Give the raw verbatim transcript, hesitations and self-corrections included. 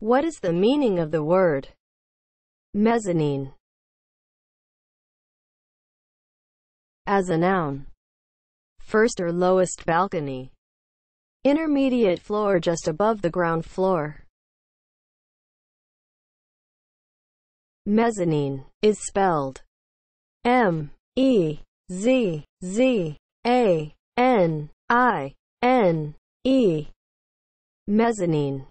What is the meaning of the word mezzanine as a noun? First or lowest balcony. Intermediate floor just above the ground floor. Mezzanine is spelled M E Z Z A N I N E. Mezzanine